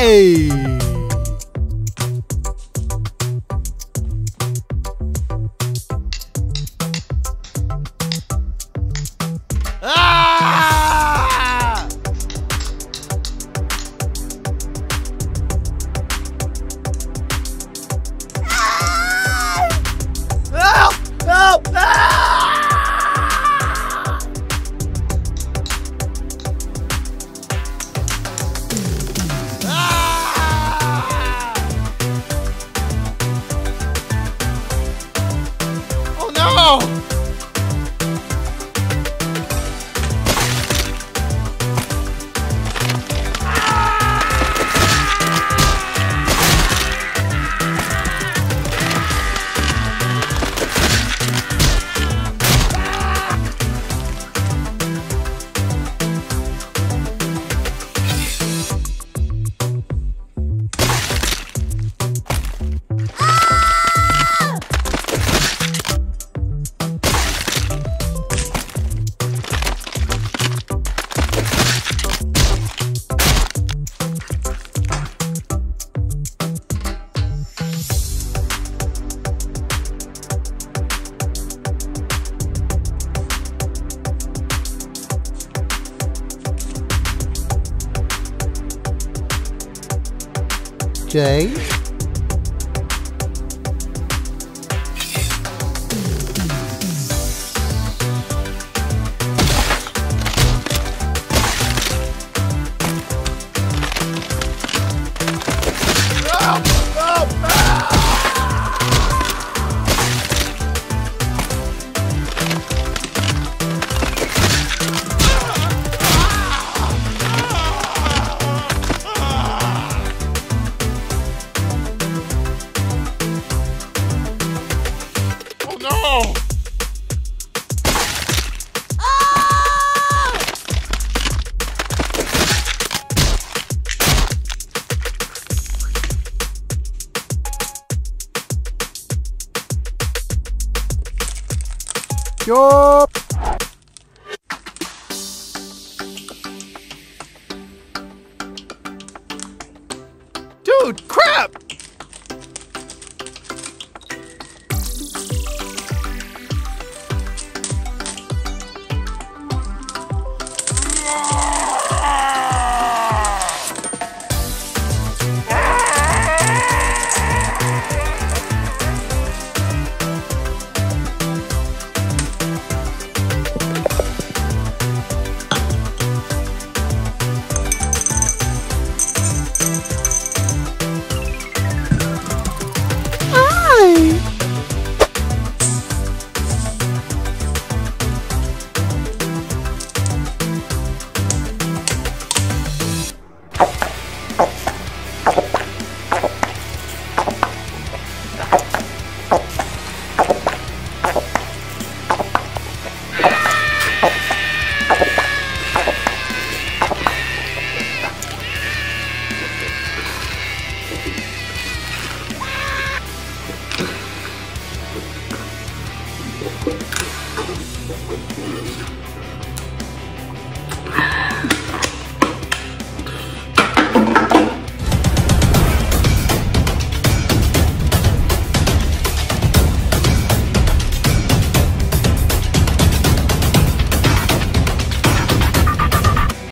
Hey! Jay. Yo! Dude, crap!